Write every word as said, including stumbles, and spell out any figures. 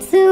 So